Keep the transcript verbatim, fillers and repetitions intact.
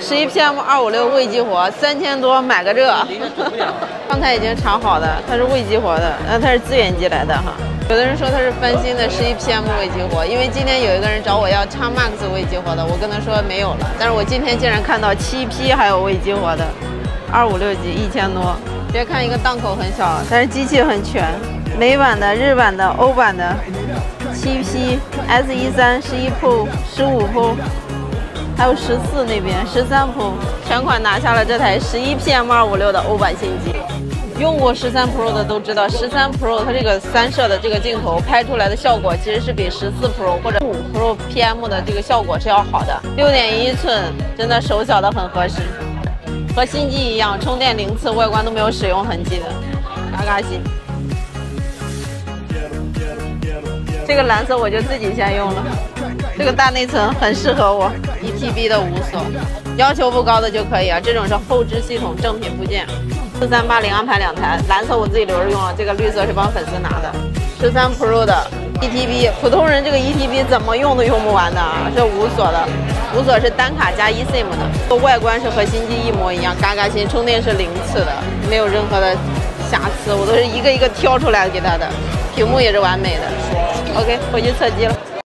十一 P M 二五六未激活，三千多买个这。刚才已经查好的，它是未激活的，呃，它是资源机来的哈。有的人说它是翻新的十一 P M 未激活，因为今天有一个人找我要X Max 未激活的，我跟他说没有了，但是我今天竟然看到七 P 还有未激活的，二五六 G 一千多。别看一个档口很小，但是机器很全，美版的、日版的、欧版的，七 P、S 十三、十一 Pro、十五 Pro。 还有十四那边十三 Pro 全款拿下了这台十一 P M 二五六的欧版新机。用过十三 Pro 的都知道，十三 Pro 它这个三摄的这个镜头拍出来的效果，其实是比十四 Pro 或者五 Pro P M 的这个效果是要好的。六点一寸真的手小的很合适，和新机一样，充电零次，外观都没有使用痕迹的，嘎嘎新。这个蓝色我就自己先用了，这个大内存很适合我。 一 T B 的无所，要求不高的就可以啊。这种是后置系统正品部件。四三八零安排两台，蓝色我自己留着用了，这个绿色是帮粉丝拿的。十三 Pro 的 一 T B， 普通人这个 一 T B 怎么用都用不完的啊，是无所的，无所是单卡加 eSIM 的，外观是和新机一模一样，嘎嘎新，充电是零次的，没有任何的瑕疵，我都是一个一个挑出来给它的，屏幕也是完美的。OK， 回去测机了。